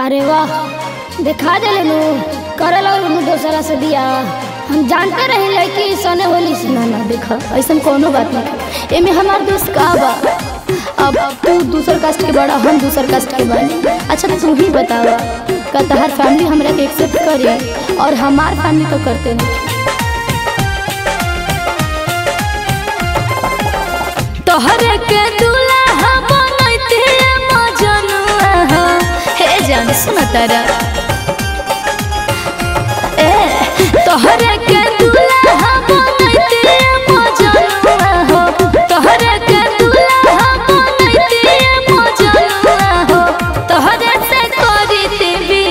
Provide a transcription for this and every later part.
अरे वाह, दिखा दे लेनू करल और दोसरा से दिया। हम जानते रहे लड़की सोने होली से ना देखा, ऐसा कोनो बात नहीं। एमे हमार दोस्त का बा, अब तू दूसर कास्ट के बड़ा, हम दूसर कास्ट के बानी। अच्छा तू ही बतावा का तहार फैमिली हमरा के एक्सेप्ट करी और हमार फैमिली तो करते नहीं। तोहर के दुल्हा बनैते मजनुआ हो हे जान, सुना तारा ए तोहर के दुल्हा बनैते मजनुआ हो, तोहर के दुल्हा बनैते मजनुआ हो, तोहर से करी देवी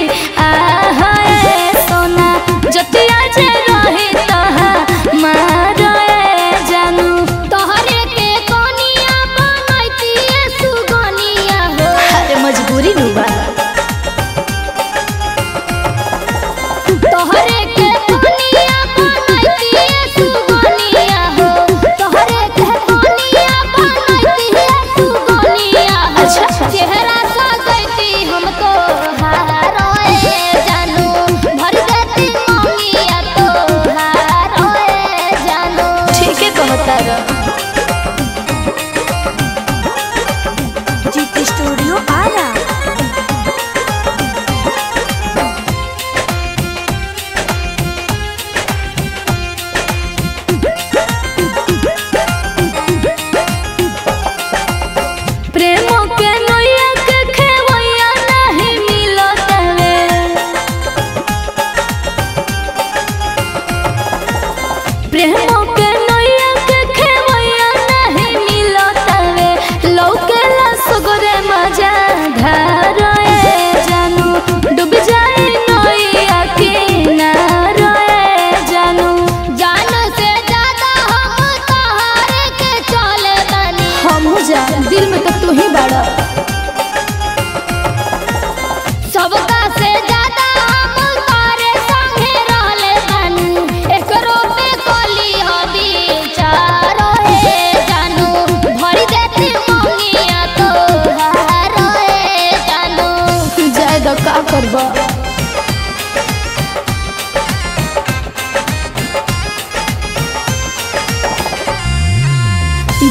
आ हे सोना जतिया जे रहे तहा मार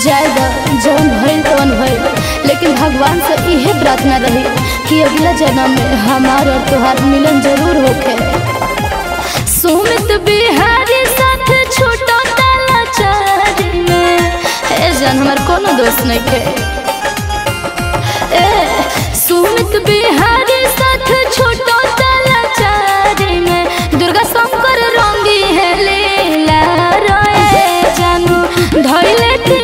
जाएगा जवन भइल तवन भइल। लेकिन भगवान से यही प्रार्थना रही कि अगला जन्म में हमार और तोहार मिलन जरूर होखे। सुमित बिहारी साथ छोटा ताला चारी में ए जान हमार कोनो दोस्त नहीं के ए सुमित बिहारी साथ छोटा ताला चारी में दुर्गा शंकर रंगी है लीला रोए जानू धइले थी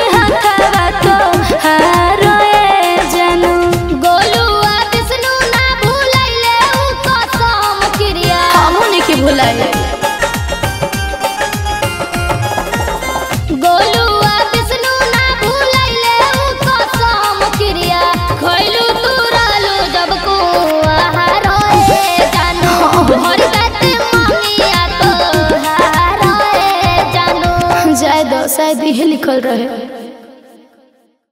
शायद यही लिखल रहे।